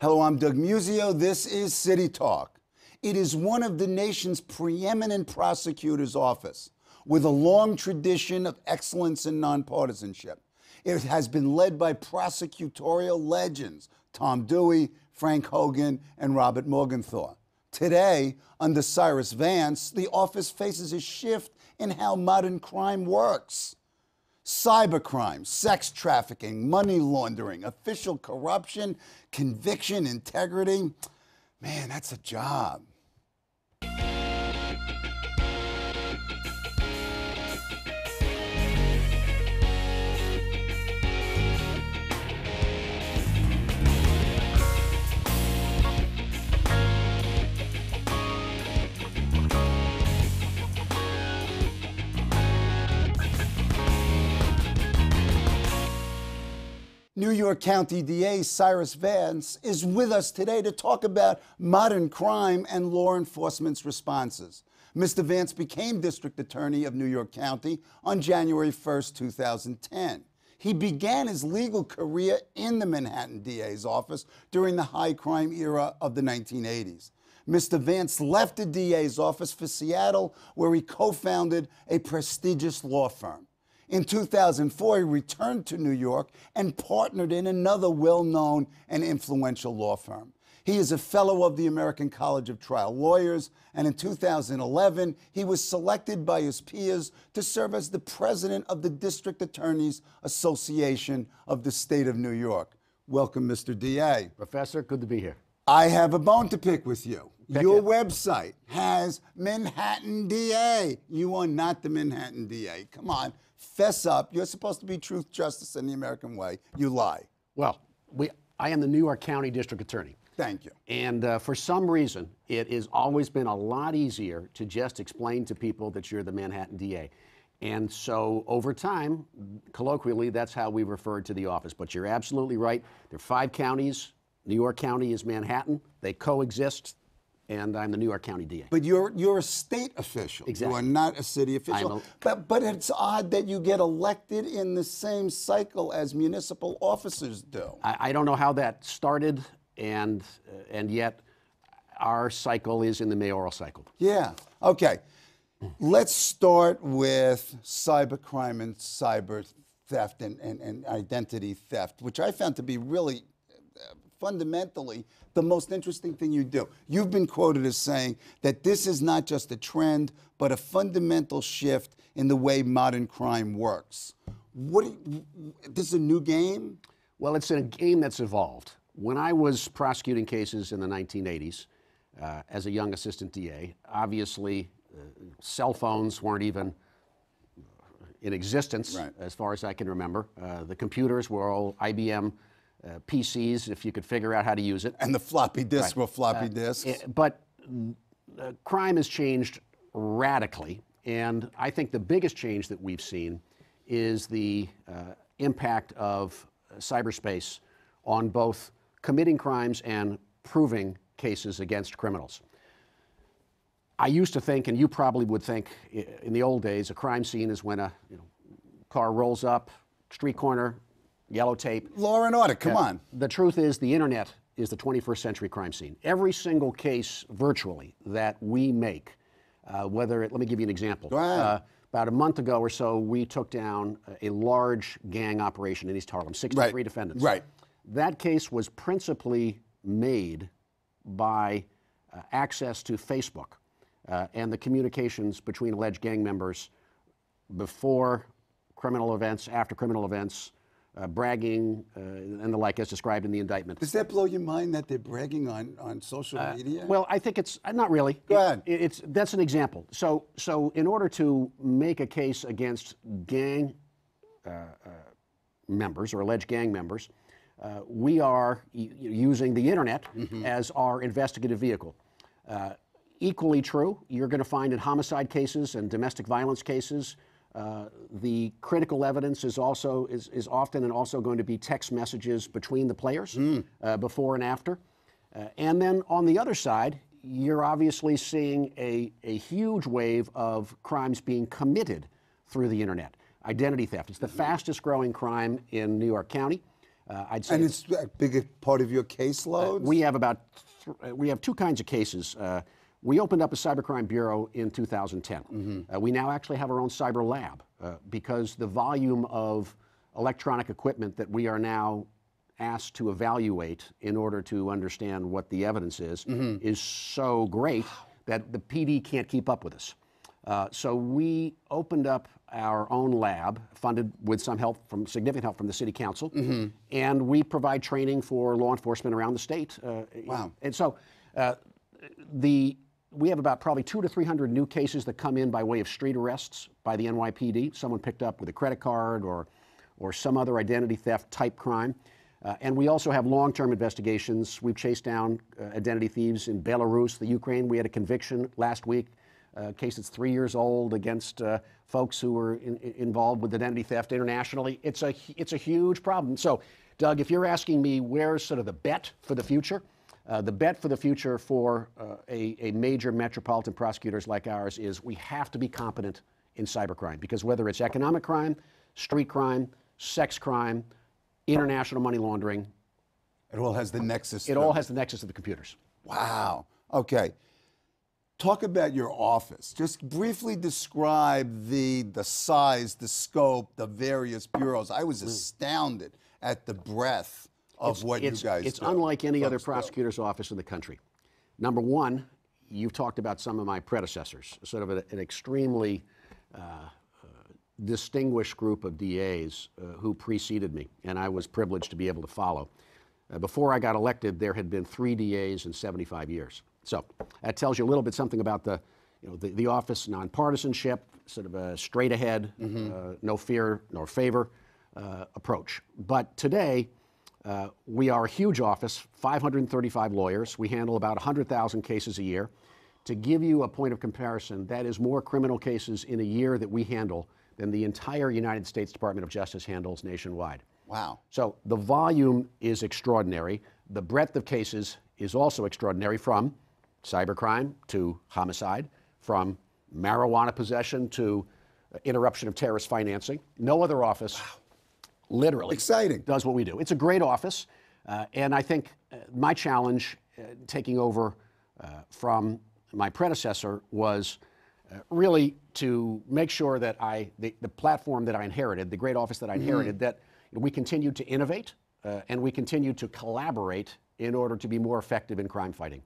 Hello, I'm Doug Muzzio. This is City Talk. It is one of the nation's preeminent prosecutor's office with a long tradition of excellence and nonpartisanship. It has been led by prosecutorial legends, Tom Dewey, Frank Hogan, and Robert Morgenthau. Today, under Cyrus Vance, the office faces a shift in how modern crime works. Cybercrime, sex trafficking, money laundering, official corruption, conviction, integrity. Man, that's a job. New York County DA Cyrus Vance is with us today to talk about modern crime and law enforcement's responses. Mr. Vance became District Attorney of New York County on January 1st, 2010. He began his legal career in the Manhattan DA's office during the high crime era of the 1980s. Mr. Vance left the DA's office for Seattle, where he co-founded a prestigious law firm. In 2004, he returned to New York and partnered in another well-known and influential law firm. He is a fellow of the American College of Trial Lawyers, and in 2011, he was selected by his peers to serve as the president of the District Attorneys Association of the State of New York. Welcome, Mr. DA. Professor, good to be here. I have a bone to pick with you. Your website has Manhattan DA. You are not the Manhattan DA. Come on, fess up. You're supposed to be truth, justice, and the American way. You lie. Well, I am the New York County District Attorney. Thank you. And for some reason, it has always been a lot easier to just explain to people that you're the Manhattan DA. And so over time, colloquially, that's how we referred to the office. But you're absolutely right. There are 5 counties. New York County is Manhattan. They coexist. And I'm the New York County DA. But you're a state official. Exactly. You are not a city official. But it's odd that you get elected in the same cycle as municipal officers do. I don't know how that started, and yet our cycle is in the mayoral cycle. Yeah. Okay. Let's start with cybercrime and cyber theft and identity theft, which I found to be really fundamentally the most interesting thing you do. You've been quoted as saying that this is not just a trend, but a fundamental shift in the way modern crime works. This is a new game? Well, it's a game that's evolved. When I was prosecuting cases in the 1980s, as a young assistant DA, obviously cell phones weren't even in existence, right, as far as I can remember. The computers were all IBM PCs, if you could figure out how to use it. And the floppy disks, right, were floppy disks. But crime has changed radically, and I think the biggest change that we've seen is the impact of cyberspace on both committing crimes and proving cases against criminals. I used to think, and you probably would think in the old days, a crime scene is when a car rolls up, street corner, yellow tape. Law and order, come on. The truth is the internet is the 21st century crime scene. Every single case virtually that we make, let me give you an example. Go ahead. About a month ago or so, we took down a large gang operation in East Harlem, 63 right, defendants. Right. That case was principally made by access to Facebook and the communications between alleged gang members before criminal events, after criminal events, bragging and the like as described in the indictment. Does that blow your mind that they're bragging on social media? Well, I think it's not really. Go ahead. That's an example. So in order to make a case against gang members or alleged gang members, we are using the internet as our investigative vehicle. Equally true, you're going to find in homicide cases and domestic violence cases, the critical evidence is also often and also going to be text messages between the players before and after, and then on the other side, you're obviously seeing a huge wave of crimes being committed through the internet. Identity theft is the fastest growing crime in New York County. I'd say. And it's a big part of your caseload? We have about, we have two kinds of cases. We opened up a cybercrime bureau in 2010. Mm-hmm. We now actually have our own cyber lab because the volume of electronic equipment that we are now asked to evaluate in order to understand what the evidence is so great that the PD can't keep up with us. So we opened up our own lab, funded with some help from, significant help from the City Council, and we provide training for law enforcement around the state. Wow. And so we have about probably 200 to 300 new cases that come in by way of street arrests by the NYPD, someone picked up with a credit card or some other identity theft type crime. And we also have long-term investigations. We've chased down identity thieves in Belarus, the Ukraine. We had a conviction last week, a case that's 3 years old against folks who were involved with identity theft internationally. It's a huge problem. So, Doug, if you're asking me where's sort of the bet for the future for a major metropolitan prosecutors like ours is we have to be competent in cybercrime, because whether it's economic crime, street crime, sex crime, international money laundering. It all has the nexus. It all has the nexus of the computers. Wow. Okay. Talk about your office. Just briefly describe the size, the scope, the various bureaus. I was astounded at the breadth of what you guys do. It's unlike any other prosecutor's office in the country. Number one, you've talked about some of my predecessors, sort of an extremely distinguished group of DAs who preceded me, and I was privileged to be able to follow. Before I got elected, there had been 3 DAs in 75 years. So that tells you a little bit something about the office nonpartisanship, sort of a straight ahead, no fear nor favor approach. But today, we are a huge office, 535 lawyers. We handle about 100,000 cases a year. To give you a point of comparison, that is more criminal cases in a year that we handle than the entire United States Department of Justice handles nationwide. Wow. So the volume is extraordinary. The breadth of cases is also extraordinary, from cybercrime to homicide, from marijuana possession to interruption of terrorist financing. No other office, literally, exciting, does what we do. It's a great office. And I think my challenge taking over from my predecessor was really to make sure that the platform that I inherited, the great office that I inherited, that we continue to innovate and we continue to collaborate in order to be more effective in crime fighting.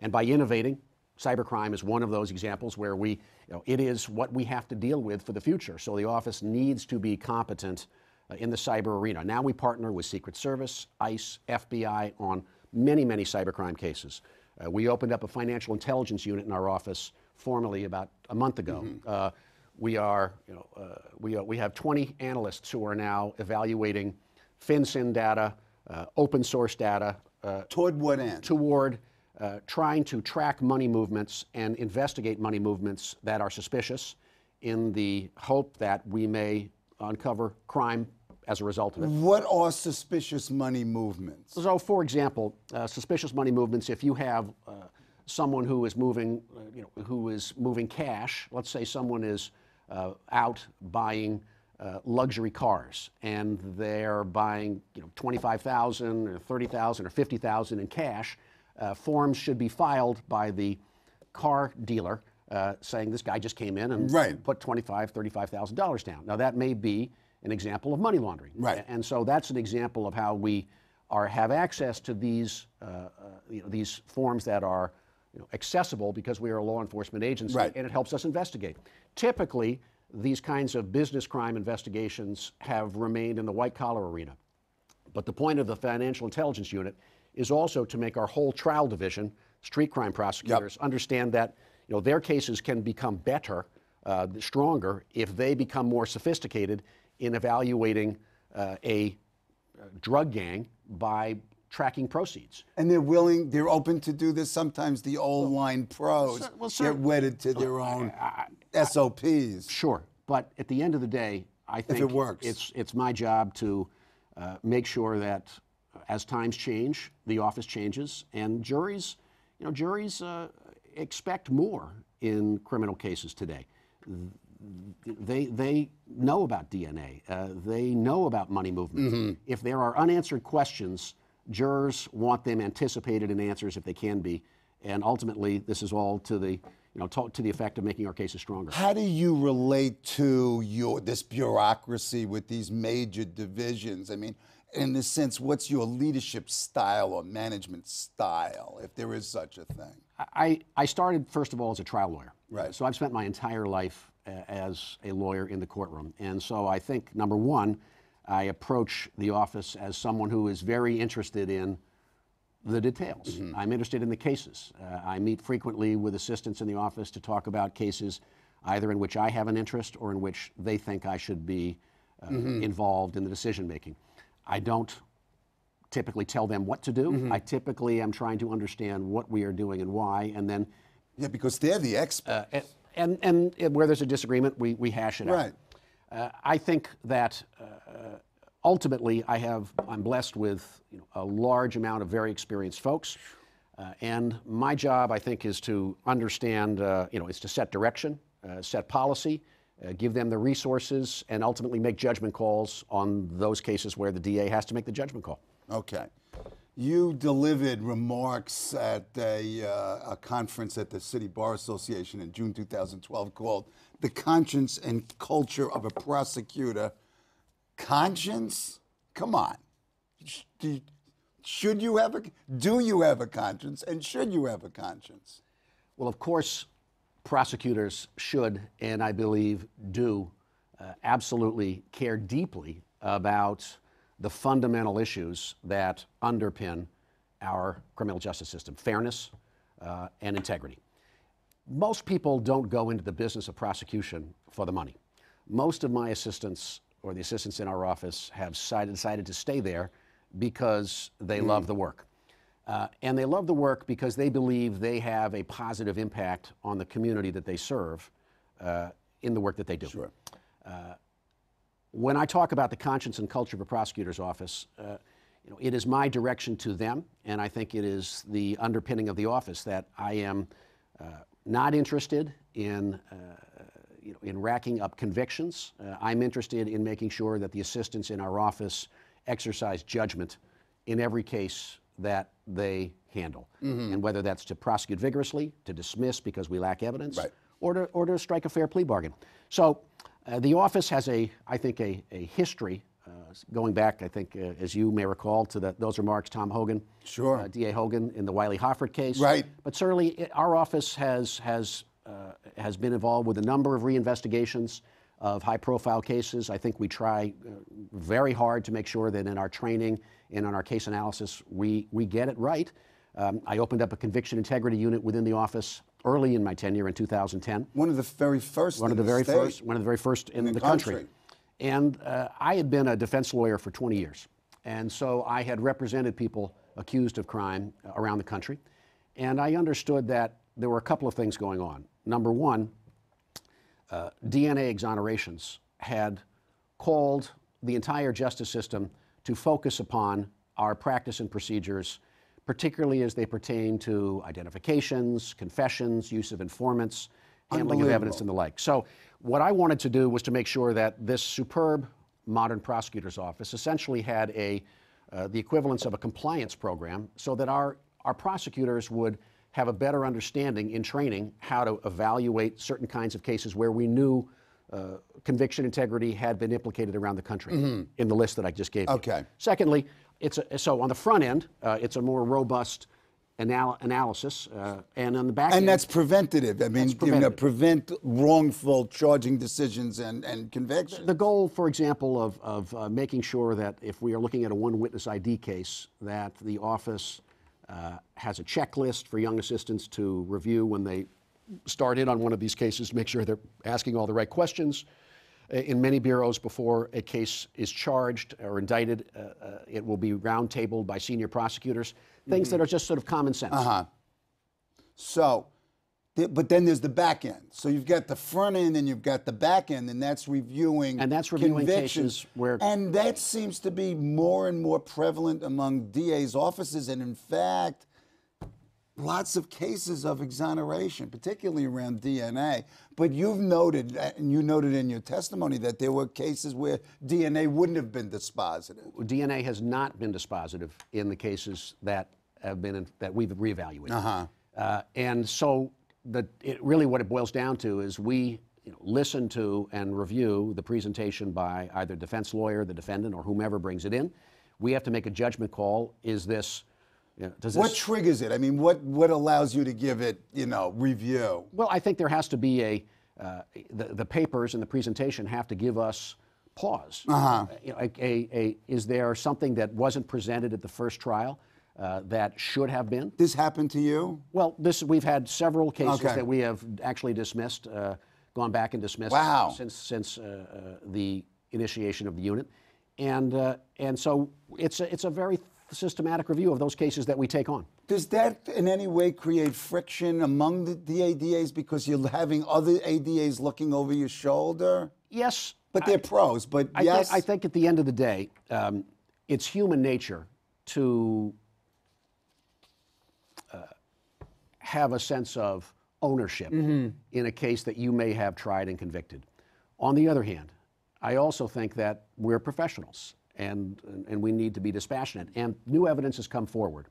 And by innovating, cybercrime is one of those examples where we, it is what we have to deal with for the future. So the office needs to be competent in the cyber arena. Now we partner with Secret Service, ICE, FBI on many, many cybercrime cases. We opened up a financial intelligence unit in our office formally about a month ago. We have 20 analysts who are now evaluating FinCEN data, open source data. Toward what end? Toward trying to track money movements and investigate money movements that are suspicious, in the hope that we may uncover crime as a result of it. What are suspicious money movements? So, for example, suspicious money movements, if you have someone who is moving, who is moving cash. Let's say someone is out buying luxury cars, and they're buying, $25,000 or $30,000 or $50,000 in cash. Forms should be filed by the car dealer saying this guy just came in and put $25,000, $35,000 down. Now that may be an example of money laundering. Right. And so that's an example of how we have access to these forms that are accessible because we are a law enforcement agency, and it helps us investigate. Typically, these kinds of business crime investigations have remained in the white-collar arena. But the point of the Financial Intelligence Unit is also to make our whole trial division, street crime prosecutors, understand that their cases can become better, stronger, if they become more sophisticated in evaluating a drug gang by tracking proceeds. And they're willing, they're open to do this. Sometimes the old line pros get wedded to their own SOPs. Sure, but at the end of the day, I think if it works. It's my job to make sure that as times change, the office changes, and juries, juries expect more in criminal cases today. they know about DNA. They know about money movement. Mm-hmm. If there are unanswered questions, jurors want them anticipated in answers if they can be. And ultimately, this is all to the, to the effect of making our cases stronger. How do you relate to this bureaucracy with these major divisions? I mean, in a sense, what's your leadership style or management style, if there is such a thing? I started, first of all, as a trial lawyer. Right. So I've spent my entire life as a lawyer in the courtroom. And so I think, number one, I approach the office as someone who is very interested in the details. Mm-hmm. I'm interested in the cases. I meet frequently with assistants in the office to talk about cases either in which I have an interest or in which they think I should be involved in the decision-making. I don't typically tell them what to do. Mm-hmm. I typically am trying to understand what we are doing and why, and then... Yeah, because they're the experts. And where there's a disagreement, we hash it out. Right. I think that... ultimately, I'm blessed with a large amount of very experienced folks, and my job, I think, is to understand, is to set direction, set policy, give them the resources, and ultimately make judgment calls on those cases where the DA has to make the judgment call. Okay. You delivered remarks at a conference at the City Bar Association in June 2012 called "The Conscience and Culture of a Prosecutor." Conscience? Come on. Do you have a conscience, and should you have a conscience? Well, of course, prosecutors should, and I believe do, absolutely care deeply about the fundamental issues that underpin our criminal justice system: fairness and integrity. Most people don't go into the business of prosecution for the money. Most of my assistants or the assistants in our office have decided to stay there because they love the work. And they love the work because they believe they have a positive impact on the community that they serve in the work that they do. Sure. When I talk about the conscience and culture of a prosecutor's office, it is my direction to them, and I think it is the underpinning of the office that I am not interested in racking up convictions. I'm interested in making sure that the assistants in our office exercise judgment in every case that they handle. Mm-hmm. And whether that's to prosecute vigorously, to dismiss because we lack evidence, right, or to strike a fair plea bargain. So the office has, I think, a history, going back, I think, as you may recall, to those remarks, Tom Hogan, sure, D.A. Hogan in the Wiley-Hoffert case. Right. But certainly our office has been involved with a number of reinvestigations of high-profile cases. I think we try very hard to make sure that in our training and on our case analysis, we get it right. I opened up a conviction integrity unit within the office early in my tenure in 2010. One of the very first in the country. And I had been a defense lawyer for 20 years, and so I had represented people accused of crime around the country, and I understood that there were a couple of things going on. Number one, DNA exonerations had called the entire justice system to focus upon our practice and procedures, particularly as they pertain to identifications, confessions, use of informants, handling of evidence and the like. So what I wanted to do was to make sure that this superb modern prosecutor's office essentially had the equivalence of a compliance program so that our prosecutors would have a better understanding in training how to evaluate certain kinds of cases where we knew conviction integrity had been implicated around the country, in the list that I just gave you. Okay. Secondly, so on the front end, it's a more robust analysis, and on the back end... And that's preventative. I mean, prevent wrongful charging decisions and convictions. The goal, for example, of making sure that if we are looking at a one-witness ID case, that the office... has a checklist for young assistants to review when they start in on one of these cases, make sure they're asking all the right questions. In many bureaus, before a case is charged or indicted, it will be round-tabled by senior prosecutors, things that are just sort of common sense. Uh-huh. So, but then there's the back end. So you've got the front end and you've got the back end, and that's reviewing convictions. Cases where... And that seems to be more and more prevalent among DA's offices. And in fact, lots of cases of exoneration, particularly around DNA. But you've noted, and you noted in your testimony, that there were cases where DNA wouldn't have been dispositive. DNA has not been dispositive in the cases that have been that we've reevaluated. And so really what it boils down to is we listen to and review the presentation by either defense lawyer, the defendant, or whomever brings it in. We have to make a judgment call. Is this what triggers it? I mean, what allows you to give it, review? Well, I think there has to be a, the papers and the presentation have to give us pause. Is there something that wasn't presented at the first trial that should have been? This happened to you? Well, this, we've had several cases that we have actually dismissed, gone back and dismissed since the initiation of the unit. And so it's a very systematic review of those cases that we take on. Does that in any way create friction among the ADAs because you're having other ADAs looking over your shoulder? Yes. But they're pros, but yes? I think at the end of the day, it's human nature to have a sense of ownership in a case that you may have tried and convicted. On the other hand, I also think that we're professionals. And we need to be dispassionate. And new evidence has come forward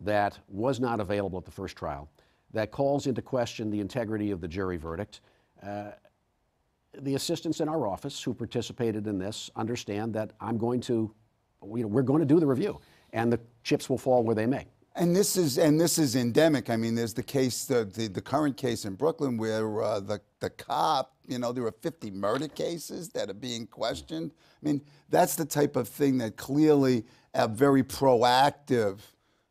that was not available at the first trial that calls into question the integrity of the jury verdict. The assistants in our office who participated in this understand that I'm going to, we're going to do the review, and the chips will fall where they may. And this is endemic. I mean, there's the case, the current case in Brooklyn where the cop, there were 50 murder cases that are being questioned. I mean, that's the type of thing that clearly a very proactive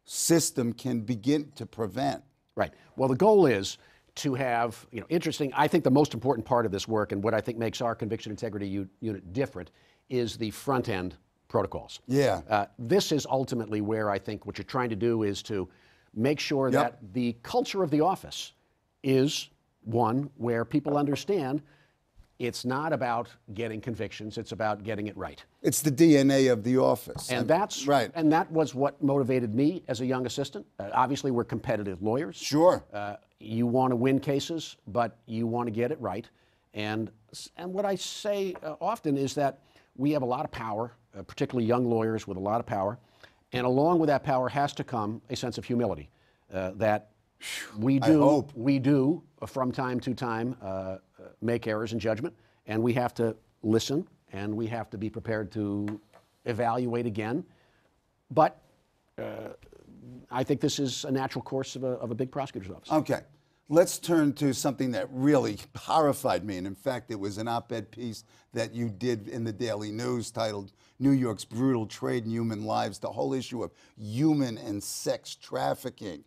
system can begin to prevent. Right. Well, the goal is to have, interesting, I think the most important part of this work and what I think makes our conviction integrity unit different is the front end protocols. Yeah. This is ultimately where I think what you're trying to do is to make sure that the culture of the office is one where people understand it's not about getting convictions, it's about getting it right. It's the DNA of the office. And that's right. And that was what motivated me as a young assistant. Obviously, we're competitive lawyers. Sure. You want to win cases, but you want to get it right. And what I say often is that we have a lot of power, particularly young lawyers with a lot of power, and along with that power has to come a sense of humility that we do from time to time make errors in judgment, and we have to listen, and we have to be prepared to evaluate again. But I think this is a natural course of a big prosecutor's office. Okay. Let's turn to something that really horrified me, and in fact, it was an op-ed piece that you did in the Daily News titled "New York's Brutal Trade in Human Lives," the whole issue of human and sex trafficking.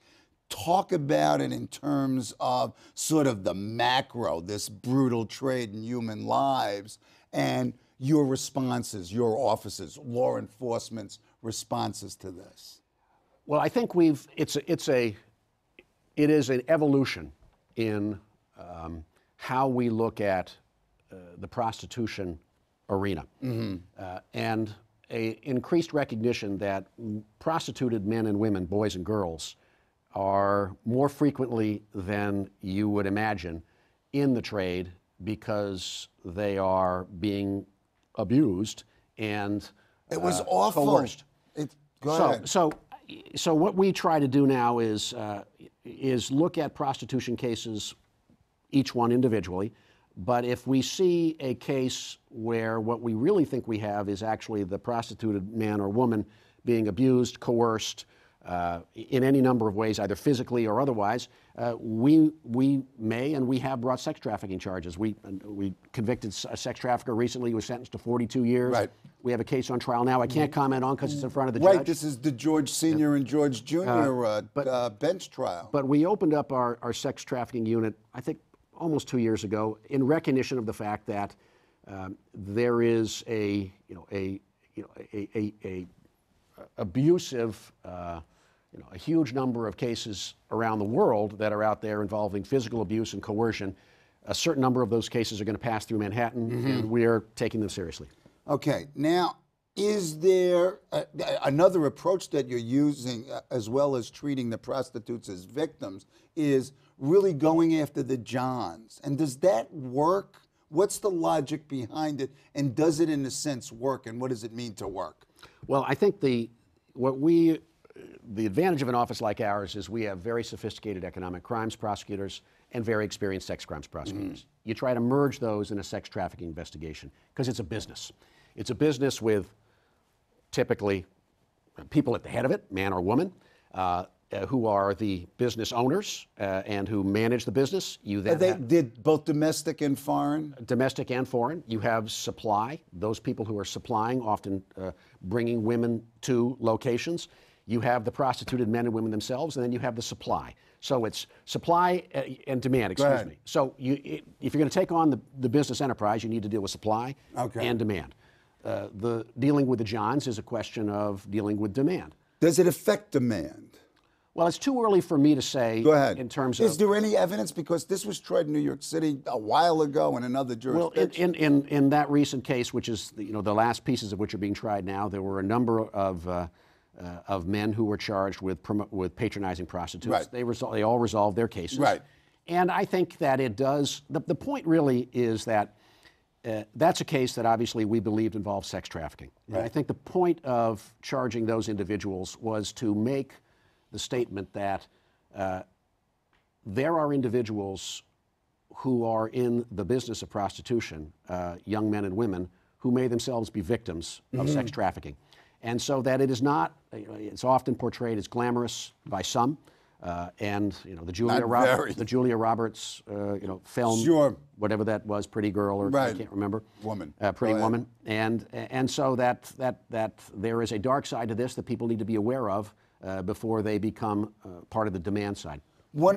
Talk about it in terms of sort of the macro, this brutal trade in human lives, and your responses, your offices, law enforcement's responses to this. Well, I think we've, it is an evolution in how we look at the prostitution arena, and an increased recognition that prostituted men and women, boys and girls, are more frequently than you would imagine in the trade because they are being abused and it was awful. Coerced. So what we try to do now is look at prostitution cases, each one individually, but if we see a case where what we really think we have is actually the prostituted man or woman being abused, coerced in any number of ways, either physically or otherwise, we may and we have brought sex trafficking charges. We convicted a sex trafficker recently who was sentenced to 42 years. Right. We have a case on trial now I can't comment on because it's in front of the judge. Right, this is the George Sr. and George Jr. bench trial. But we opened up our sex trafficking unit, I think almost 2 years ago, in recognition of the fact that there is a abusive, a huge number of cases around the world that are out there involving physical abuse and coercion. A certain number of those cases are going to pass through Manhattan, and we are taking them seriously. Okay, now Is there another approach that you're using, as well as treating the prostitutes as victims, is really going after the Johns? And does that work? What's the logic behind it? And does it, in a sense, work? And what does it mean to work? Well, I think the advantage of an office like ours is we have very sophisticated economic crimes prosecutors and very experienced sex crimes prosecutors. You try to merge those in a sex trafficking investigation because it's a business. It's a business with typically people at the head of it, man or woman, who are the business owners and who manage the business. You then did both domestic and foreign? Domestic and foreign. You have supply. Those people who are supplying, often bringing women to locations. You have the prostituted men and women themselves, and then you have the supply. So it's supply and demand, excuse me. So if you're going to take on the business enterprise, you need to deal with supply and demand. The dealing with the Johns is a question of dealing with demand. Does it affect demand? Well, it's too early for me to say in terms of... Is there any evidence? Because this was tried in New York City a while ago in another jurisdiction. Well, in that recent case, which is the last pieces of which are being tried now, there were a number of men who were charged with patronizing prostitutes. Right. They all resolved their cases. Right. And I think that it does... The point really is that that's a case that obviously we believed involved sex trafficking. Right. And I think the point of charging those individuals was to make the statement that there are individuals who are in the business of prostitution, young men and women, who may themselves be victims of sex trafficking. And so that it is not, it's often portrayed as glamorous by some. And the Julia Roberts, film, whatever that was, Pretty Girl, or I can't remember, Pretty Woman, and so that there is a dark side to this that people need to be aware of before they become part of the demand side. One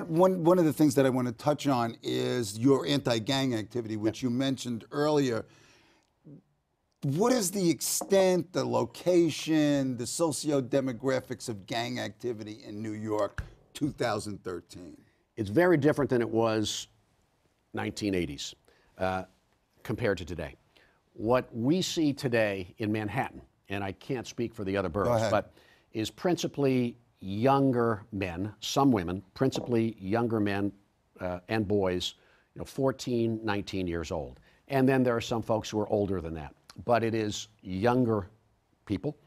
of the things that I want to touch on is your anti-gang activity, which you mentioned earlier. What is the extent, the location, the socio-demographics of gang activity in New York? 2013. It's very different than it was 1980s compared to today. What we see today in Manhattan, and I can't speak for the other boroughs, but is principally younger men, some women, principally younger men and boys, 14, 19 years old. And then there are some folks who are older than that, but it is younger people.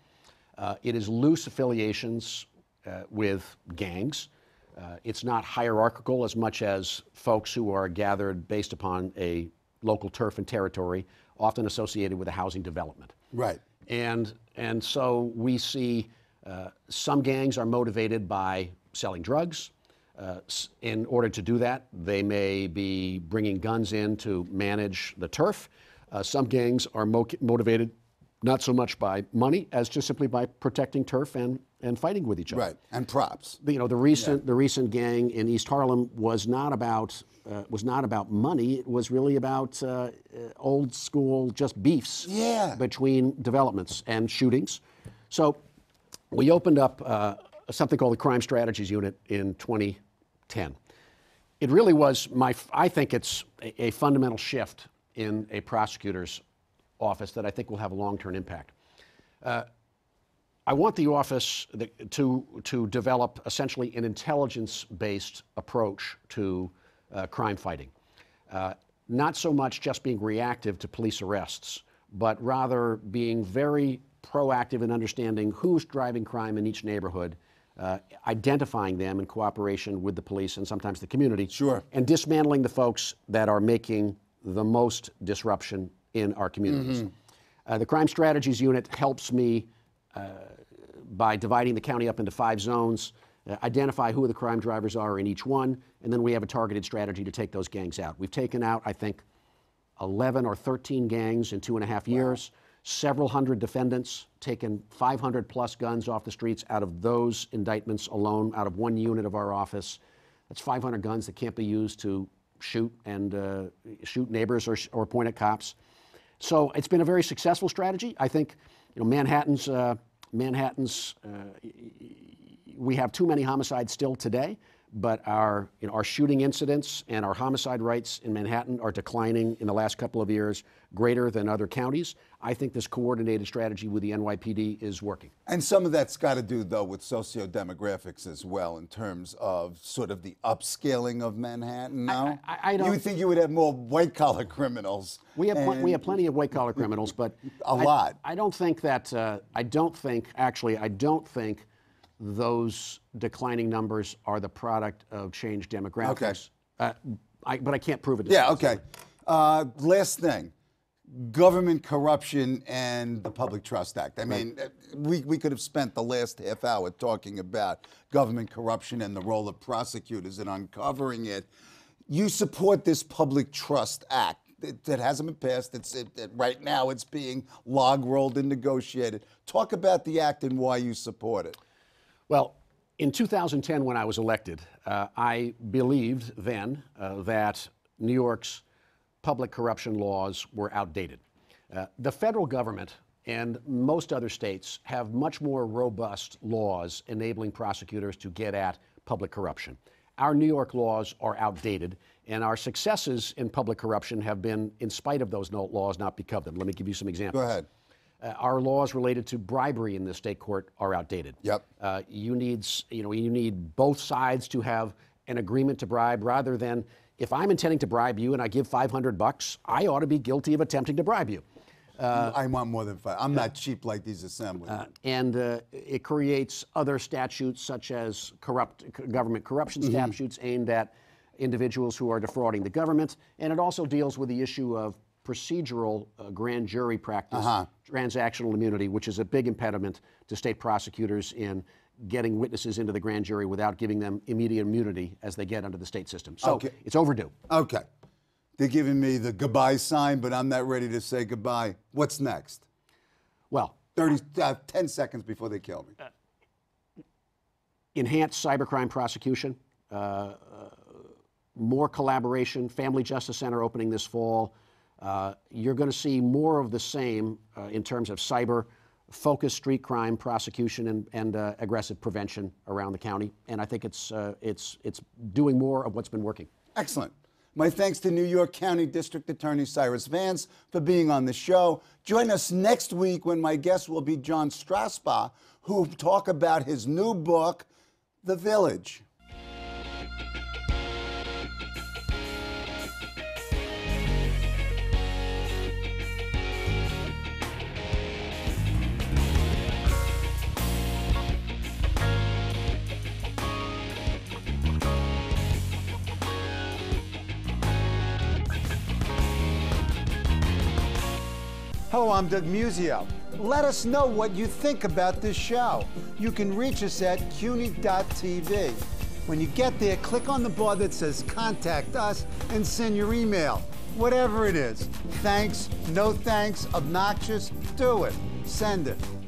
It is loose affiliations with gangs. It's not hierarchical as much as folks who are gathered based upon a local turf and territory, often associated with a housing development. Right. And so we see some gangs are motivated by selling drugs. In order to do that, they may be bringing guns in to manage the turf. Some gangs are motivated not so much by money as just simply by protecting turf and fighting with each other. Right, and props. The recent gang in East Harlem was not about money. It was really about old school just beefs between developments and shootings. So we opened up something called the Crime Strategies Unit in 2010. It really was I think it's a fundamental shift in a prosecutor's office that I think will have a long-term impact. I want the office to develop essentially an intelligence-based approach to crime fighting. Not so much just being reactive to police arrests, but rather being very proactive in understanding who's driving crime in each neighborhood, identifying them in cooperation with the police and sometimes the community, and dismantling the folks that are making the most disruption in our communities. The Crime Strategies Unit helps me by dividing the county up into 5 zones, identify who the crime drivers are in each one, and then we have a targeted strategy to take those gangs out. We've taken out, I think, 11 or 13 gangs in 2.5 years, several hundred defendants, taken 500 plus guns off the streets out of those indictments alone, out of one unit of our office. That's 500 guns that can't be used to shoot and shoot neighbors or point at cops. So it's been a very successful strategy. I think Manhattan's we have too many homicides still today, but our shooting incidents and our homicide rates in Manhattan are declining in the last couple of years, greater than other counties. I think this coordinated strategy with the NYPD is working. And some of that's got to do, though, with socio-demographics as well, in terms of sort of the upscaling of Manhattan now? I don't... You would think you would have more white-collar criminals. We have plenty of white-collar criminals, but... A lot. I don't think that... I don't think those declining numbers are the product of changed demographics. Okay. But I can't prove it. Yeah, okay. Last thing. Government corruption and the Public Trust Act. I mean, we could have spent the last half hour talking about government corruption and the role of prosecutors in uncovering it. You support this Public Trust Act. That hasn't been passed. Right now it's being log-rolled and negotiated. Talk about the act and why you support it. Well, in 2010, when I was elected, I believed then that New York's public corruption laws were outdated. The federal government and most other states have much more robust laws enabling prosecutors to get at public corruption. Our New York laws are outdated, and our successes in public corruption have been in spite of those laws, not because of them. Let me give you some examples. Go ahead. Our laws related to bribery in the state court are outdated. Yep. You need both sides to have an agreement to bribe, rather than if I'm intending to bribe you and I give $500, I ought to be guilty of attempting to bribe you. I want more than five. I'm not cheap like these assemblies. And it creates other statutes, such as government corruption statutes aimed at individuals who are defrauding the government. And it also deals with the issue of procedural grand jury practice, transactional immunity, which is a big impediment to state prosecutors in getting witnesses into the grand jury without giving them immediate immunity as they get under the state system. So it's overdue. Okay. They're giving me the goodbye sign, but I'm not ready to say goodbye. What's next? Well, 10 seconds before they kill me. Enhanced cybercrime prosecution, more collaboration, Family Justice Center opening this fall. You're going to see more of the same in terms of cyber, focused street crime prosecution and aggressive prevention around the county. And I think it's doing more of what's been working. Excellent. My thanks to New York County District Attorney Cyrus Vance for being on the show. Join us next week when my guest will be John Strasbaugh, who will talk about his new book, The Village. Hello, I'm Doug Muzzio. Let us know what you think about this show. You can reach us at CUNY.TV. When you get there, click on the bar that says Contact Us and send your email, whatever it is. Thanks, no thanks, obnoxious, do it. Send it.